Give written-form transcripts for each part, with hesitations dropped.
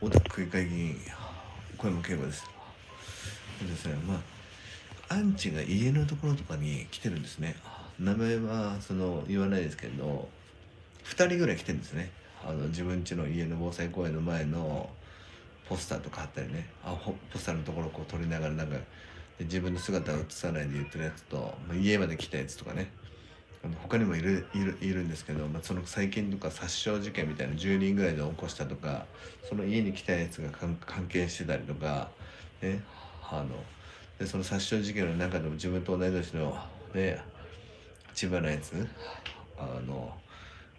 大田区議会議員小山慶吾です。ですね、まあアンチが家のところとかに来てるんですね。名前はその言わないですけど、2人ぐらい来てるんですね。自分家の家の防災公園の前のポスターとか貼ったりね、ポスターのところをこう撮りながら、なんか自分の姿を映さないで言ってるやつと、家まで来たやつとかね、他にもいるんですけど、その最近とか殺傷事件みたいな10人ぐらいで起こしたとか、その家に来たやつが関係してたりとか、ね、でその殺傷事件の中でも自分と同い年の、ね、千葉のやつ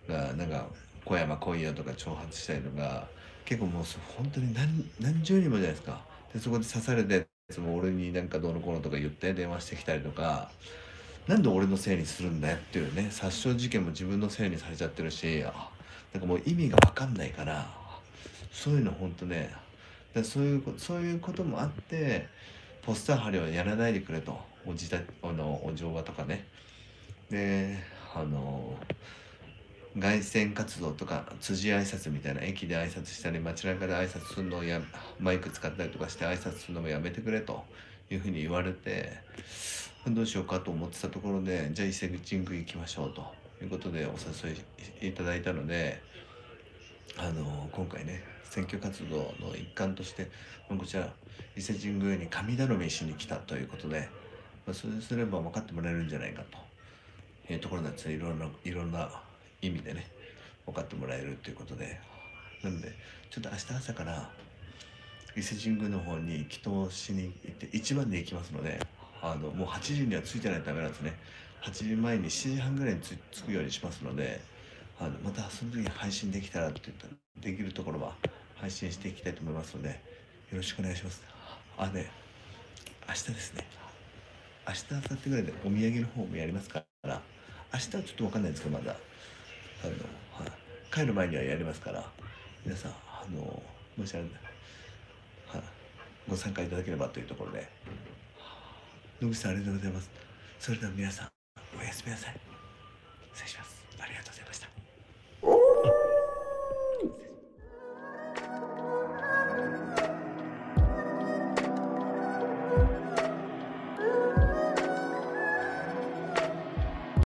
がなんか「小山来いよ」とか挑発したりとか、結構もう本当に何十人もじゃないですか。でそこで刺されて俺になんかどうのこうのとか言って電話してきたりとか。なんで俺のせいにするんだよっていうね、殺傷事件も自分のせいにされちゃってるし、なんかもう意味が分かんないから、そういうのほんとね、そういうこともあって、ポスター貼りはやらないでくれと、お嬢場とかね、で凱旋活動とか辻挨拶みたいな、駅で挨拶したり街中で挨拶するのをマイク使ったりとかして挨拶するのもやめてくれというふうに言われて、どうしようかと思ってたところで、じゃあ伊勢神宮行きましょうということでお誘いいただいたので、今回ね、選挙活動の一環としてこちら伊勢神宮に神頼みしに来たということで、それすれば分かってもらえるんじゃないかというところなんですね。いろんな意味でね、分かってもらえるということで、なのでちょっと明日朝から伊勢神宮の方に祈祷しに行って一番で行きますので、もう8時には着いてないとダメなんですね。8時前に7時半ぐらいに着くようにしますので、またその時に配信できたらって言ったら、できるところは配信していきたいと思いますので、よろしくお願いします。明日ですね、明日明後日ぐらいでお土産の方もやりますから、明日はちょっと分かんないんですけど、まだ帰る前にはやりますから、皆さんもしあればご参加いただければというところで。野口さん、ありがとうございます。それでは皆さん、おやすみなさい。失礼します。